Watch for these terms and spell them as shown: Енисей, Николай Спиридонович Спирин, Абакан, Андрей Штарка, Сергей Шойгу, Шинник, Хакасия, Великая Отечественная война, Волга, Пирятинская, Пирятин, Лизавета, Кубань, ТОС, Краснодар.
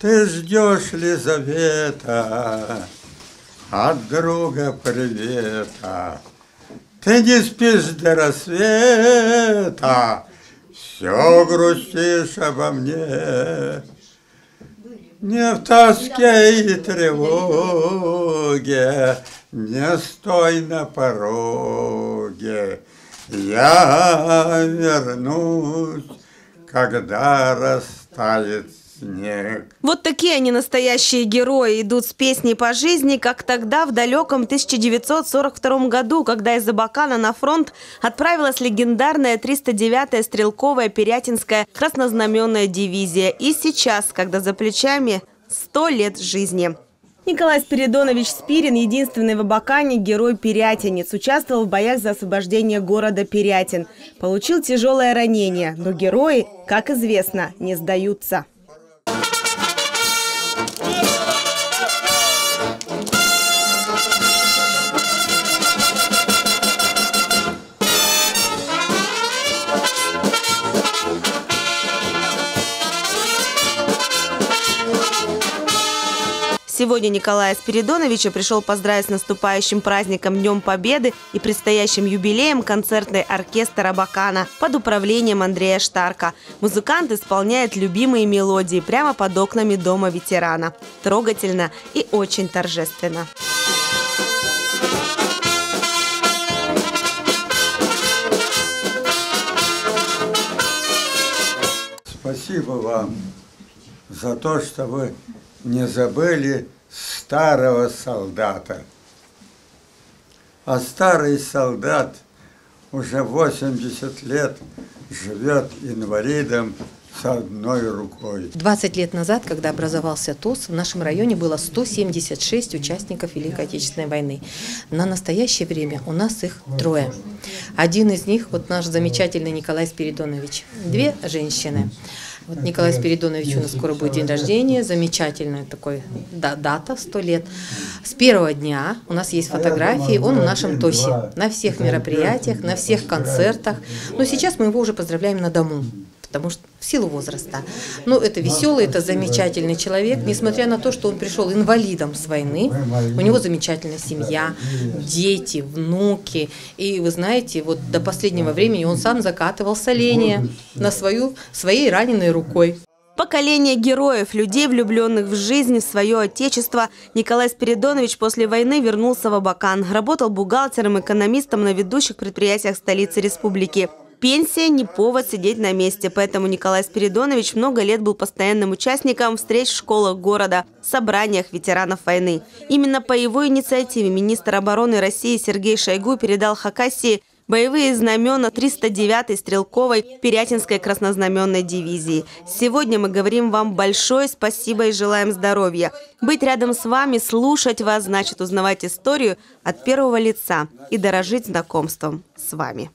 Ты ждешь, Лизавета, от друга привета. Ты не спишь до рассвета, все грустишь обо мне. Не в тоске и тревоге, не стой на пороге. Я вернусь, когда растает снег. Вот такие они, настоящие герои, идут с песней по жизни, как тогда, в далеком 1942 году, когда из Абакана на фронт отправилась легендарная 309-я стрелковая Пирятинская краснознаменная дивизия. И сейчас, когда за плечами 100 лет жизни. Николай Спиридонович Спирин, единственный в Абакане герой-пирятинец, участвовал в боях за освобождение города Пирятин. Получил тяжелое ранение, но герои, как известно, не сдаются. Сегодня Николая Спиридоновича пришел поздравить с наступающим праздником Днем Победы и предстоящим юбилеем концертный оркестр Абакана под управлением Андрея Штарка. Музыкант исполняет любимые мелодии прямо под окнами дома ветерана. Трогательно и очень торжественно. Спасибо вам за то, что вы не забыли старого солдата. А старый солдат уже 80 лет живет инвалидом с одной рукой. 20 лет назад, когда образовался ТОС, в нашем районе было 176 участников Великой Отечественной войны. На настоящее время у нас их трое. Один из них, вот наш замечательный Николай Спиридонович. Две женщины. Вот Николаю Спиридоновичу у нас скоро будет день рождения, замечательная такая дата, 100 лет. С первого дня у нас есть фотографии, он в нашем ТОСе, на всех мероприятиях, на всех концертах. Но сейчас мы его уже поздравляем на дому, потому что в силу возраста. Но это веселый, это замечательный человек, несмотря на то, что он пришел инвалидом с войны, у него замечательная семья, дети, внуки. И вы знаете, вот до последнего времени он сам закатывал соленья на своей раненой рукой. Поколение героев, людей, влюбленных в жизнь, в свое отечество. Николай Спиридонович после войны вернулся в Абакан. Работал бухгалтером, экономистом на ведущих предприятиях столицы республики. Пенсия не повод сидеть на месте, поэтому Николай Спиридонович много лет был постоянным участником встреч в школах города, собраниях ветеранов войны. Именно по его инициативе министр обороны России Сергей Шойгу передал Хакасии боевые знамена 309-й стрелковой Пирятинской краснознаменной дивизии. Сегодня мы говорим вам большое спасибо и желаем здоровья. Быть рядом с вами, слушать вас, значит узнавать историю от первого лица и дорожить знакомством с вами.